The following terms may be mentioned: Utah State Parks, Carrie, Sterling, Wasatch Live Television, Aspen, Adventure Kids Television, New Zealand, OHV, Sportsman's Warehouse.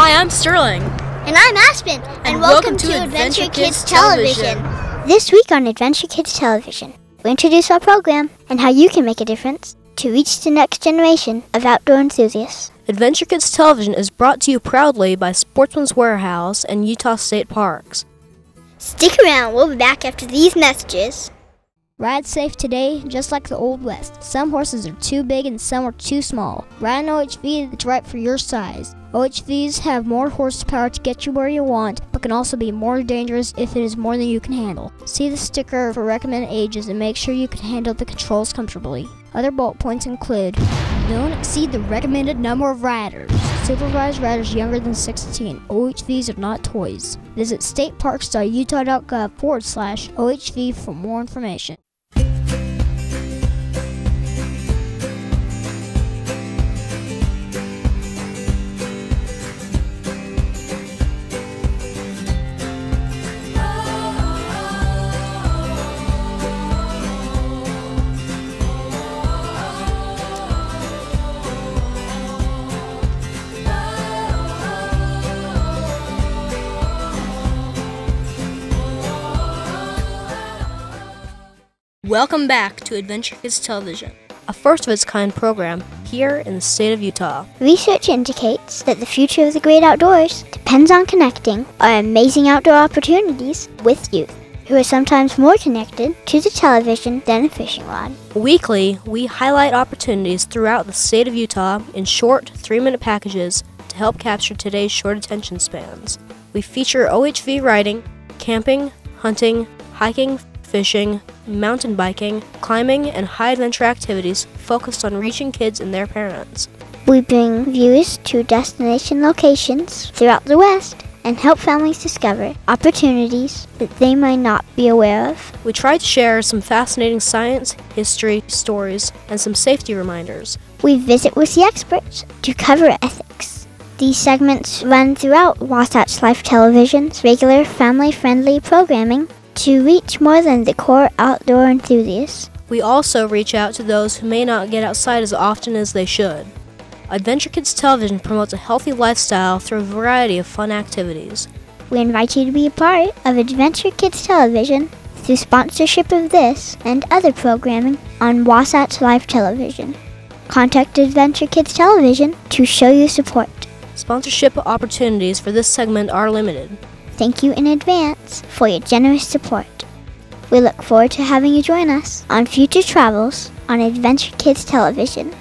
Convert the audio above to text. Hi, I'm Sterling. And I'm Aspen. And welcome to Adventure Kids Television. This week on Adventure Kids Television, we introduce our program and how you can make a difference to reach the next generation of outdoor enthusiasts. Adventure Kids Television is brought to you proudly by Sportsman's Warehouse and Utah State Parks. Stick around, we'll be back after these messages. Ride safe today, just like the Old West. Some horses are too big and some are too small. Ride an OHV that's right for your size. OHVs have more horsepower to get you where you want, but can also be more dangerous if it is more than you can handle. See the sticker for recommended ages and make sure you can handle the controls comfortably. Other bullet points include: don't exceed the recommended number of riders. Supervise riders younger than 16. OHVs are not toys. Visit stateparks.utah.gov/OHV for more information. Welcome back to Adventure Kids Television, a first-of-its-kind program here in the state of Utah. Research indicates that the future of the great outdoors depends on connecting our amazing outdoor opportunities with youth, who are sometimes more connected to the television than a fishing rod. Weekly, we highlight opportunities throughout the state of Utah in short, 3-minute packages to help capture today's short attention spans. We feature OHV riding, camping, hunting, hiking, fishing, mountain biking, climbing, and high adventure activities focused on reaching kids and their parents. We bring viewers to destination locations throughout the West and help families discover opportunities that they might not be aware of. We try to share some fascinating science, history, stories, and some safety reminders. We visit with the experts to cover ethics. These segments run throughout Wasatch Live Television's regular family-friendly programming to reach more than the core outdoor enthusiasts. We also reach out to those who may not get outside as often as they should. Adventure Kids Television promotes a healthy lifestyle through a variety of fun activities. We invite you to be a part of Adventure Kids Television through sponsorship of this and other programming on Wasatch Live Television. Contact Adventure Kids Television to show your support. Sponsorship opportunities for this segment are limited. Thank you in advance for your generous support. We look forward to having you join us on future travels on Adventure Kids Television.